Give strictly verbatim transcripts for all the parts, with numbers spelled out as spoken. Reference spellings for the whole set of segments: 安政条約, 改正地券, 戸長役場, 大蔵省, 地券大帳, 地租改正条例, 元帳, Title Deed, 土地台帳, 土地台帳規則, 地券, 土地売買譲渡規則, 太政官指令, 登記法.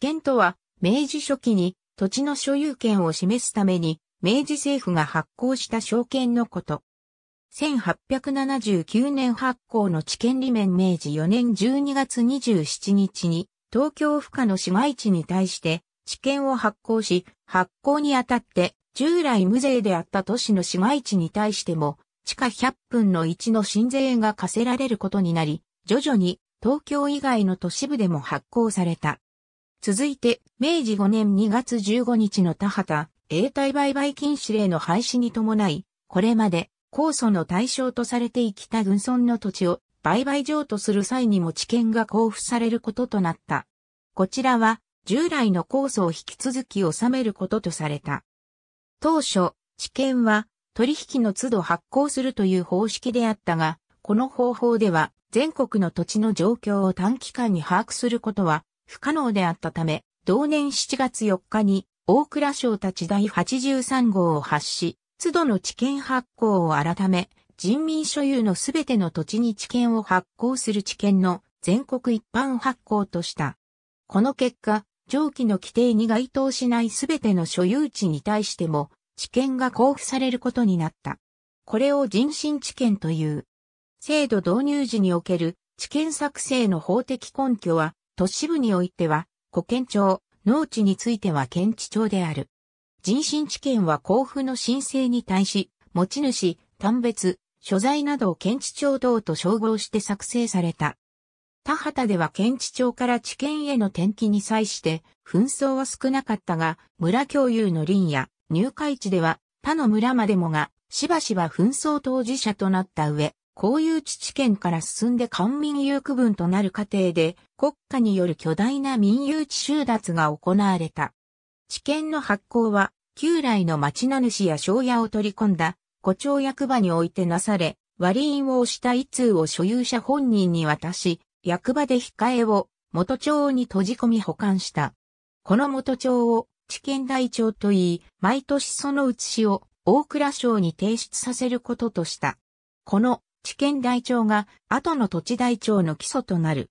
地権とは、明治初期に土地の所有権を示すために、明治政府が発行した証券のこと。せんはっぴゃくななじゅうきゅうねん発行の地権裏面明治よねんじゅうにがつにじゅうしちにちに、東京府下の市街地に対して、地権を発行し、発行にあたって、従来無税であった都市の市街地に対しても、地下ひゃっぷんのいちの新税が課せられることになり、徐々に東京以外の都市部でも発行された。続いて、明治ごねんにがつじゅうごにちの田畑、永代売買禁止令の廃止に伴い、これまで、控訴の対象とされてきた郡村の土地を売買譲渡する際にも地権が交付されることとなった。こちらは、従来の控訴を引き続き納めることとされた。当初、地権は取引の都度発行するという方式であったが、この方法では全国の土地の状況を短期間に把握することは不可能であったため、同年しちがつよっかに大蔵省立第はちじゅうさんごうを発し、都度の地権発行を改め、人民所有のすべての土地に地権を発行する地権の全国一般発行とした。この結果、上記の規定に該当しないすべての所有地に対しても、地権が交付されることになった。これを人身地権という。制度導入時における地権作成の法的根拠は、都市部においては、古県庁、農地については県知庁である。人身地権は交付の申請に対し、持ち主、単別、所在などを県知庁等と照合して作成された。田畑では県知庁から地権への転記に際して紛争は少なかったが、村共有の林や入会地では他の村までもがしばしば紛争当事者となった上、公有地地権から進んで官民有区分となる過程で国家による巨大な民有地収奪が行われた。地権の発行は旧来の町名主や庄屋を取り込んだ胡町役場においてなされ、割印を押した一通を所有者本人に渡し、役場で控えを元帳に閉じ込み保管した。この元帳を地権台帳といい、毎年その写しを大蔵省に提出させることとした。この地権台帳が後の土地台帳の基礎となる。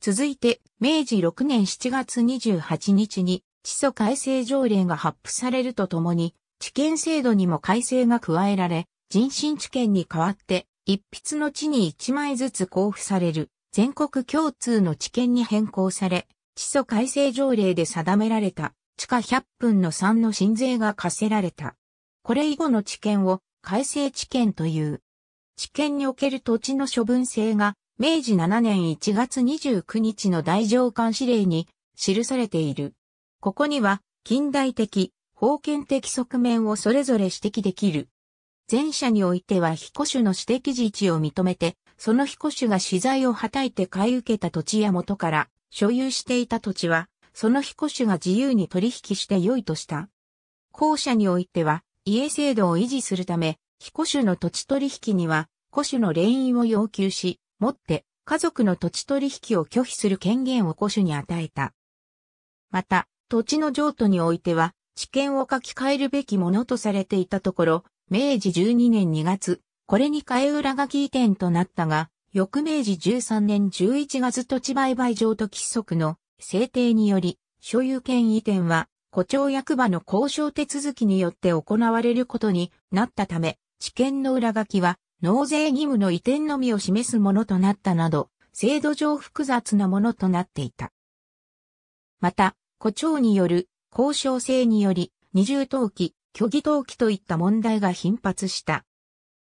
続いて、明治ろくねんしちがつにじゅうはちにちに地租改正条例が発布されるとともに、地権制度にも改正が加えられ、人身地権に代わって一筆の地に一枚ずつ交付される。全国共通の地権に変更され、地租改正条例で定められた地下ひゃっぷんのさんの新税が課せられた。これ以後の地権を改正地権という。地権における土地の処分制が明治しちねんいちがつにじゅうくにちの大条監視令に記されている。ここには近代的、法権的側面をそれぞれ指摘できる。前者においては被戸主の私的自治を認めて、その被戸主が私財をはたいて買い受けた土地や元から所有していた土地は、その被戸主が自由に取引して良いとした。後者においては、家制度を維持するため、被戸主の土地取引には、戸主の連印を要求し、もって家族の土地取引を拒否する権限を戸主に与えた。また、土地の譲渡においては、地権を書き換えるべきものとされていたところ、明治じゅうにねんにがつ、これに替え裏書き移転となったが、翌明治じゅうさんねんじゅういちがつ土地売買譲渡規則の制定により、所有権移転は、胡町役場の交渉手続きによって行われることになったため、地権の裏書きは、納税義務の移転のみを示すものとなったなど、制度上複雑なものとなっていた。また、胡町による交渉制により、二重登記、虚偽登記といった問題が頻発した。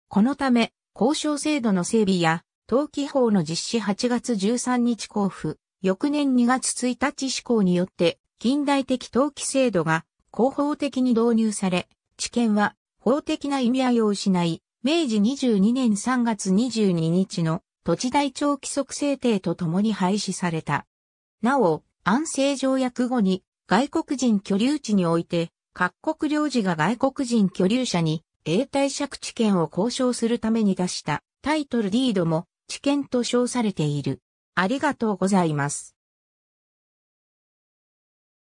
このため、交渉制度の整備や、登記法の実施はちがつじゅうさんにち交付、翌年にがつついたち施行によって、近代的登記制度が、公法的に導入され、地権は、法的な意味合いを失い、明治にじゅうにねんさんがつにじゅうににちの土地台帳規則制定とともに廃止された。なお、安政条約後に、外国人居留地において、各国領事が外国人居留者に、永代借地権を交渉するために出したタイトルディードも地権と称されている。ありがとうございます。